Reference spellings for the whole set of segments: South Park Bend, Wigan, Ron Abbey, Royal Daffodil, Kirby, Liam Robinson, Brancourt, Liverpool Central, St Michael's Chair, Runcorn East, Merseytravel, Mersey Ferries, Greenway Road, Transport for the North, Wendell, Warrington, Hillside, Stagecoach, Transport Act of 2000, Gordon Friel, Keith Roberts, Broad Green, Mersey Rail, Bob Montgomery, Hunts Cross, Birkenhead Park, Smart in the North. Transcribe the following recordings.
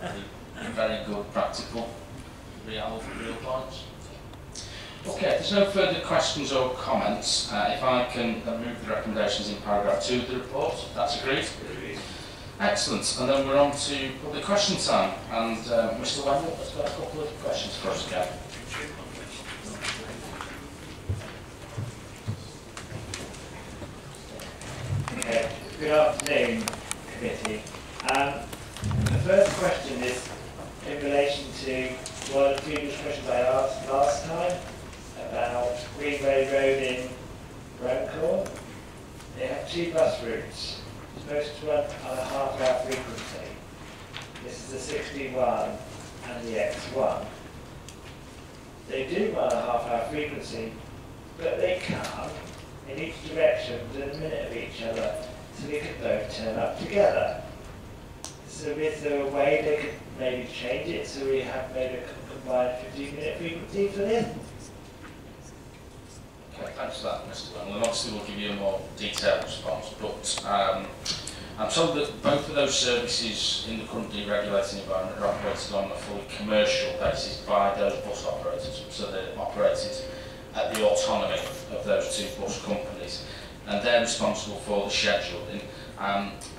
very good practical real points. Okay, if there's no further questions or comments, if I can move the recommendations in paragraph 2 of the report, that's agreed. Excellent, and then we're on to public question time, and Mr Wendell has got a couple of questions for us again. Good afternoon, committee. The first question is in relation to one of the previous questions I asked last time about Greenway Road in Brancourt. They have 2 bus routes, supposed to run on a half-hour frequency. This is the 61 and the X1. They do run a half-hour frequency, but they can't in each direction within a minute of each other, so they could both turn up together. So is there a way they could maybe change it so we have maybe a combined 15-minute frequency for this? Okay, thanks for that, Mr. Wendell. Obviously we'll give you a more detailed response, but I'm told that both of those services in the current deregulated environment are operated on a fully commercial basis by those bus operators, so they're operated at the autonomy of those 2 bus companies, and they're responsible for the scheduling.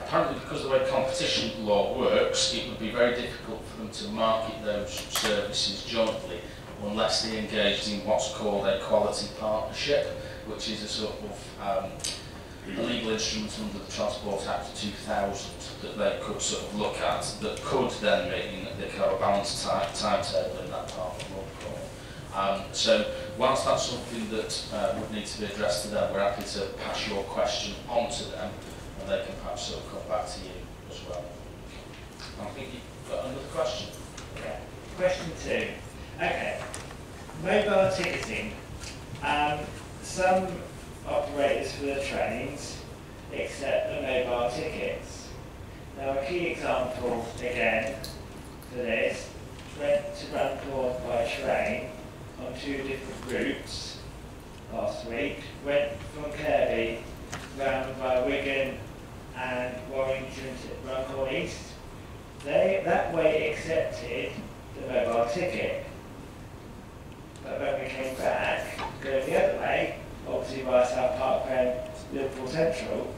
Apparently, because of the way competition law works, it would be very difficult for them to market those services jointly unless they engaged in what's called a quality partnership, which is a sort of a legal instrument under the Transport Act of 2000 that they could sort of look at, that could then mean that they could have a balanced timetable in that part of the road. So, whilst that's something that would need to be addressed to them, we're happy to pass your question on to them, and they can perhaps sort of come back to you as well. I think you've got another question. Yeah. Question 2. Okay. Mobile ticketing. Some operators for the trains accept the mobile tickets. Now, a key example again for this went to Brancourt by train on 2 different routes last week, went from Kirby round by Wigan and Warrington to Runcorn East. They that way accepted the mobile ticket. But when we came back, going the other way, obviously by South Park Bend, Liverpool Central,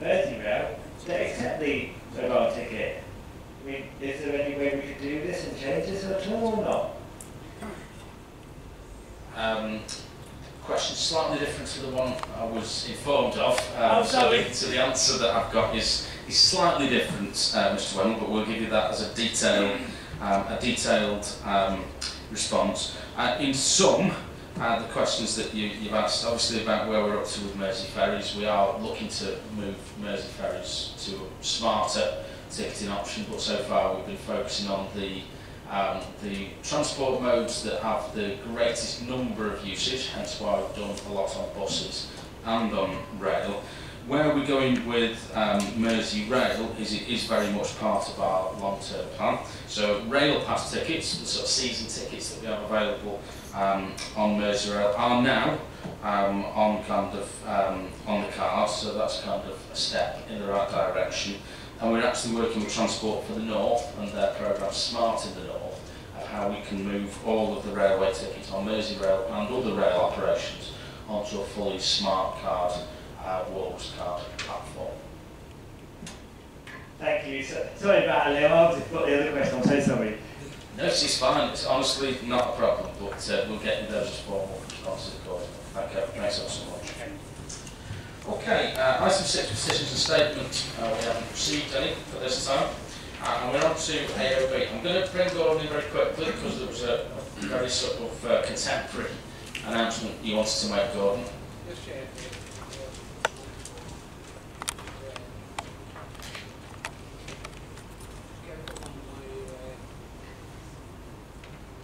Mersey Rail, they accept the mobile ticket. I mean, is there any way we could do this and change this at all or not? The question is slightly different to the one I was informed of. Oh, sorry. So the answer that I've got is slightly different, Mr. Wendell, but we'll give you that as a detailed response. In sum, the questions that you've asked, obviously about where we're up to with Mersey Ferries, we are looking to move Mersey Ferries to a smarter ticketing option, but so far we've been focusing on the transport modes that have the greatest number of usage, hence why we've done a lot on buses and on rail. Where we're going with Mersey Rail is it is very much part of our long-term plan. So rail pass tickets, the sort of season tickets that we have available on Mersey Rail are now on kind of on the cars, so that's kind of a step in the right direction. And we're actually working with Transport for the North and their programme Smart in the North of how we can move all of the railway tickets on Mersey Rail and other rail operations onto a fully smart card, Wolves card platform. Thank you. So, sorry about that, Liam. I've got the other question. I'm so sorry. No, it's fine. It's honestly not a problem, but we'll get you those as formal responses accordingly. Thank you. Thanks so much. Okay, item 6, petitions and statements. We haven't received any for this time. And we're on to AOB. I'm going to bring Gordon in very quickly because there was a very sort of contemporary announcement you wanted to make, Gordon. Yes, Chair.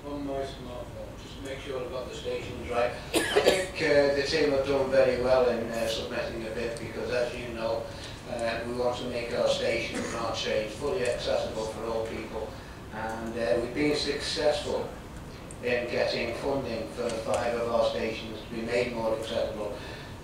On my smartphone, just to make sure I've got the stations right. I think the team have done very well in submitting a bid because, as you know, we want to make our station in our trade fully accessible for all people, and we've been successful in getting funding for 5 of our stations to be made more accessible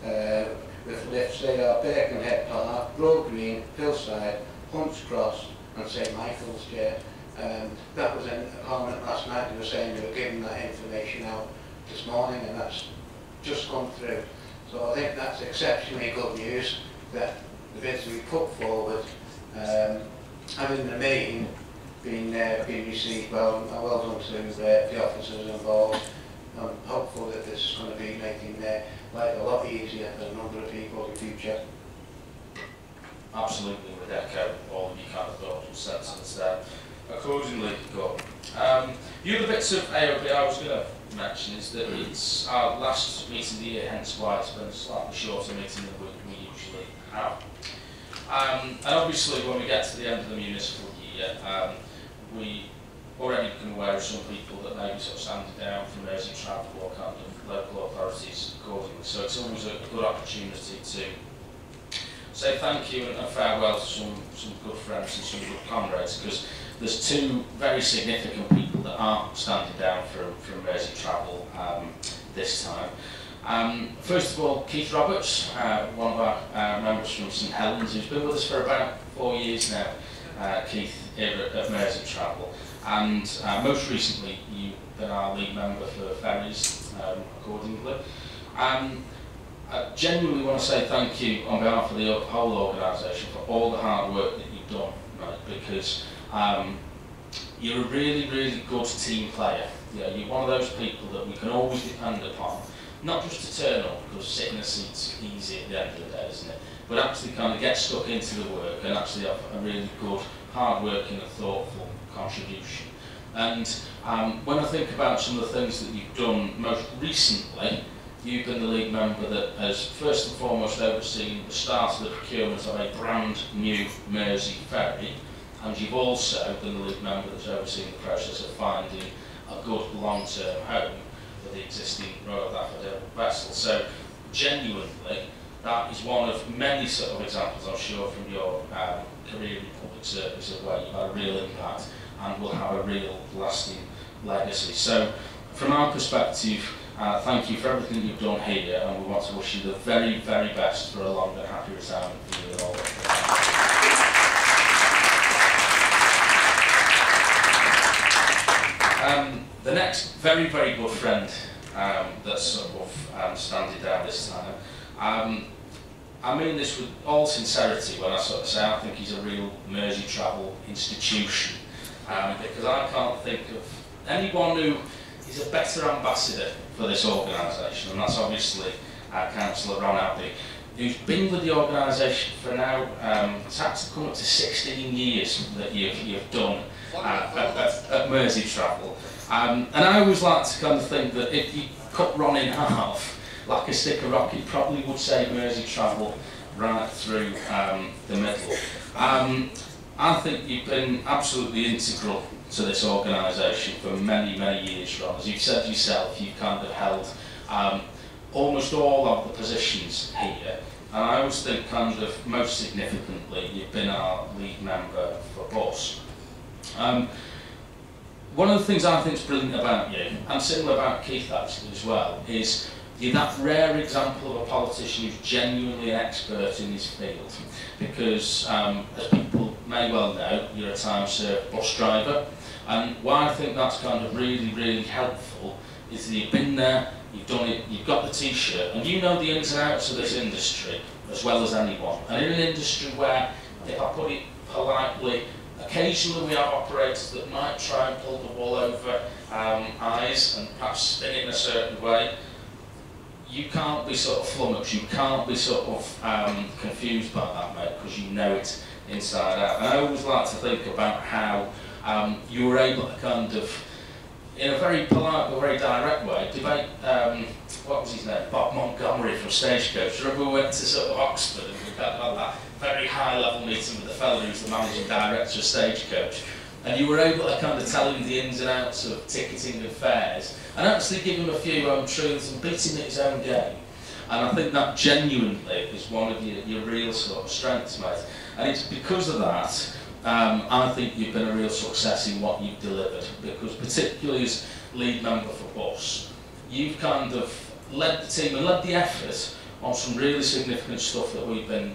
with lifts. They are Birkenhead Park, Broad Green, Hillside, Hunts Cross and St Michael's Chair. That was in the comment last night. They were saying they were giving that information out this morning, and that's just come through. So I think that's exceptionally good news, that the bids we put forward, having the main being received well. Well done to the officers involved. I'm hopeful that this is going to be making life a lot easier for a number of people in the future. Absolutely, with echo all the kind of thoughts and sentiments there. Accordingly, the other bits of AOP I was going to mention is that it's our last meeting of the year, hence why it's been a slightly shorter meeting than we usually have. And obviously, when we get to the end of the municipal year, we already become aware of some people that maybe sort of standing down from Merseytravel or kind of local authorities accordingly. So it's always a good opportunity to say thank you and a farewell to some good friends and some good comrades, because there's two very significant people that aren't standing down from Merseytravel this time. First of all, Keith Roberts, one of our members from St Helens, who's been with us for about 4 years now. Keith here at Merseytravel, and most recently you've been our lead member for Ferries, accordingly. I genuinely want to say thank you on behalf of the whole organisation for all the hard work that you've done, right? Because you're a really, really good team player. You know, you're one of those people that we can always depend upon, not just to turn up, because sitting in a seat's easy at the end of the day, isn't it? But actually kind of get stuck into the work and actually have a really good, hard-working and thoughtful contribution. And when I think about some of the things that you've done most recently, you've been the lead member that has first and foremost overseen the start of the procurement of a brand new Mersey ferry, and you've also been the lead member that's overseen the process of finding a good long-term home for the existing Royal Daffodil vessel. So genuinely, that is one of many sort of examples, I'm sure, from your career in public service of where you've had a real impact and will have a real lasting legacy. So from our perspective, thank you for everything you've done here, and we want to wish you the very, very best for a long and happy retirement for you and all of you. The next very, very good friend that's sort of standing down this time, I mean this with all sincerity when I sort of say I think he's a real Merseytravel institution, because I can't think of anyone who is a better ambassador for this organisation, and that's obviously Councillor Ron Abbey, who's been with the organisation for now, it's actually come up to 16 years that you've done at Merseytravel. And I always like to kind of think that if you cut Ron in half, like a stick of rock, he probably would say Merseytravel right through the middle. I think you've been absolutely integral to this organisation for many, many years, Ron. As you've said yourself, you've kind of held almost all of the positions here. And I always think kind of most significantly, you've been our lead member for BUS. One of the things I think is brilliant about you, and similar about Keith actually as well, is you're that rare example of a politician who's genuinely an expert in his field, because as people may well know, you're a time-served bus driver, and why I think that's kind of really, really helpful is that you've been there, you've done it, you've got the t-shirt, and you know the ins and outs of this industry as well as anyone. And in an industry where, if I put it politely, occasionally we have operators that might try and pull the wool over eyes and perhaps spin it in a certain way, you can't be sort of flummoxed, you can't be sort of confused by that, mate, because you know it inside out. And I always like to think about how you were able to kind of, in a very polite but very direct way, debate, what was his name, Bob Montgomery from Stagecoach. Remember we went to sort of Oxford and we had that very high level meeting with the fellow who's the managing director of Stagecoach. And you were able to kind of tell him the ins and outs of ticketing and fares, and actually give him a few own truths and beat him at his own game. And I think that genuinely is one of your real sort of strengths, mate. And it's because of that, I think you've been a real success in what you've delivered, because particularly as lead member for BUS, you've kind of led the team and led the effort on some really significant stuff that we've been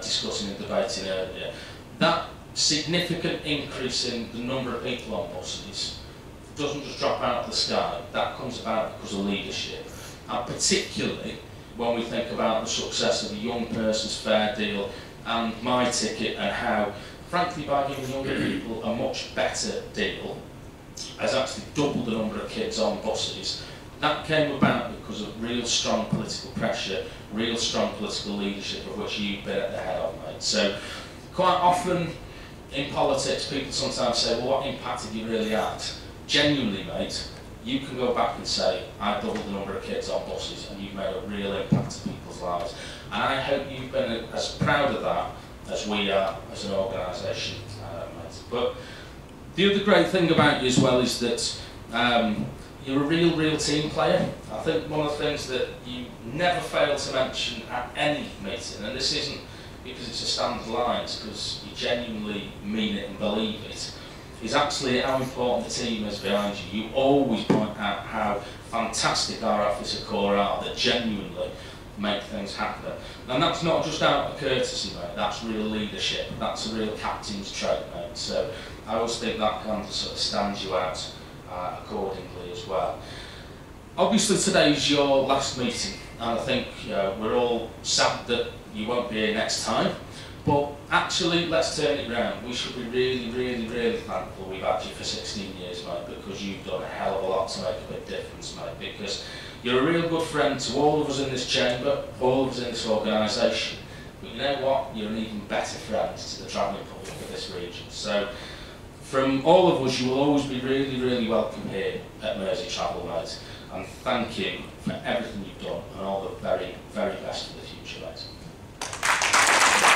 discussing and debating earlier. That significant increase in the number of people on buses doesn't just drop out of the sky. That comes about because of leadership, and particularly when we think about the success of the young person's fare deal and my ticket, and how, frankly, by giving younger people a much better deal, has actually doubled the number of kids on buses. That came about because of real strong political pressure, real strong political leadership, of which you've been at the head of, mate. So quite often in politics, people sometimes say, well, what impact have you really had? Genuinely, mate, you can go back and say, I doubled the number of kids on buses, and you've made a real impact to people's lives. And I hope you've been as proud of that as we are as an organisation, mate. But the other great thing about you as well is that you're a real team player. I think one of the things that you never fail to mention at any meeting, and this isn't because it's a standard line, it's because you genuinely mean it and believe it, is actually how important the team is behind you. You always point out how fantastic our officer corps are, that genuinely make things happen. And that's not just out of courtesy, mate, that's real leadership, that's a real captain's trait, mate. So I always think that kind of sort of stands you out accordingly as well. Obviously today's your last meeting, and I think we're all sad that you won't be here next time. But actually, let's turn it round. We should be really thankful we've had you for 16 years, mate, because you've done a hell of a lot to make a big difference, mate, because you're a real good friend to all of us in this chamber, all of us in this organisation. But you know what? You're an even better friend to the travelling public of this region. So, from all of us, you will always be really welcome here at Merseytravel, mate. And thank you for everything you've done, and all the very best for the future, mate. I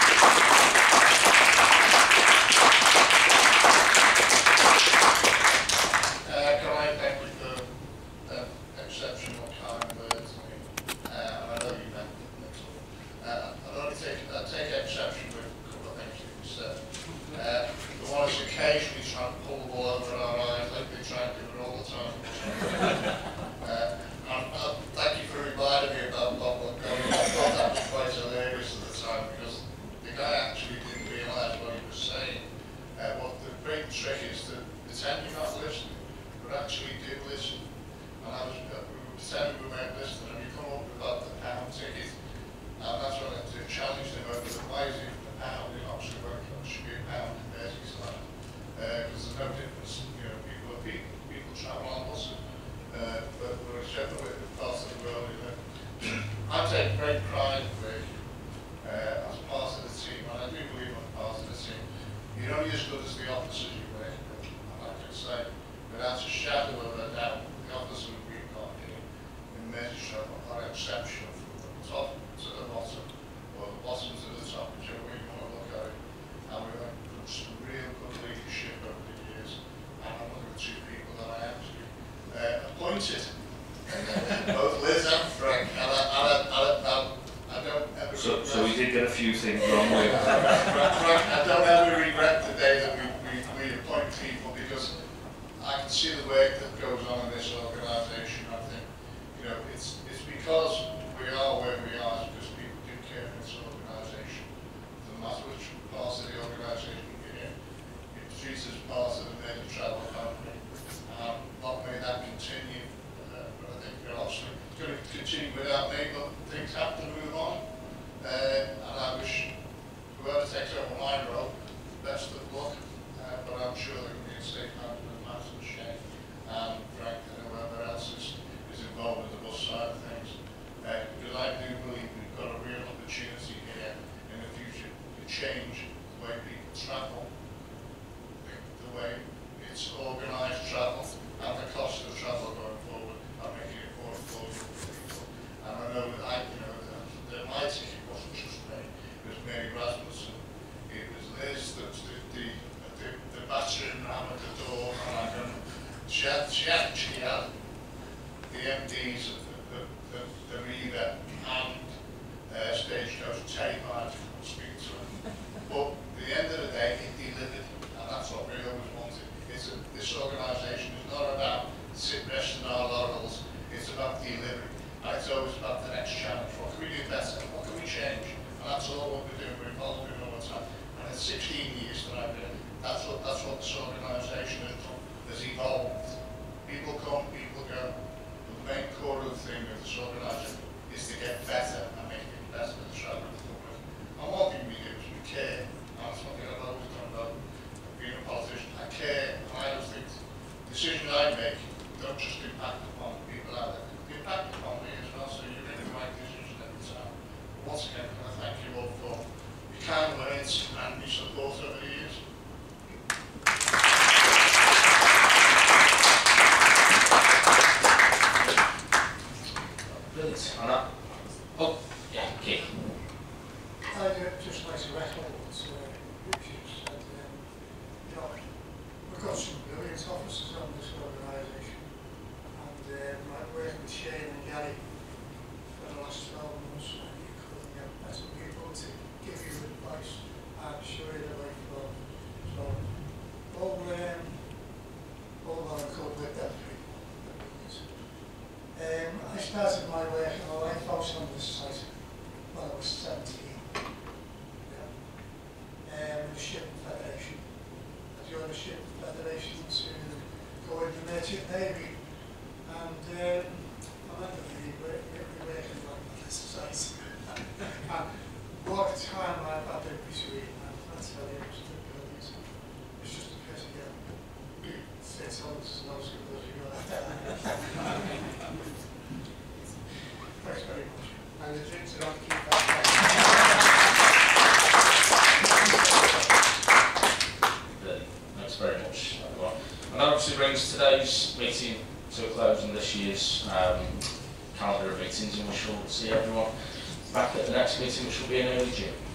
the 16 years that I've been, that's what this organisation has evolved. People come, people go. The main core of the thing of this organisation is to get better and make it better for the travel of the public. And one thing we do is we care. That's one thing I've always done about being a politician. I care, and I always think the decisions I make don't just impact upon the people out there, they impact upon me as well, so you make the right decision every time. Once again, I thank you all for your kind words and your support over the years. Brilliant. On that. Oh, yeah, okay. I'd just like to echo what Richard said. We've got some brilliant officers on this organisation, and I've worked with Shane and Gary for the last 12 months, and you couldn't get better people to give you advice and show you the way forward. So, all on a couple with that people. I started my work in a lifehouse on this site when I was 17. The Shipping Federation. I joined the Shipping Federation to go in the Merchant Navy, and I went every week in like this site. And what a time I've had in between, and that's how it was the buildings. It's just a pity that it's almost not as good as you know. Thanks very much. And the drinks are on, keep that going. Thanks very much, everyone. And that obviously brings today's meeting to a close and this year's calendar of meetings, and we shall see everyone back at the next meeting, which will be in early June.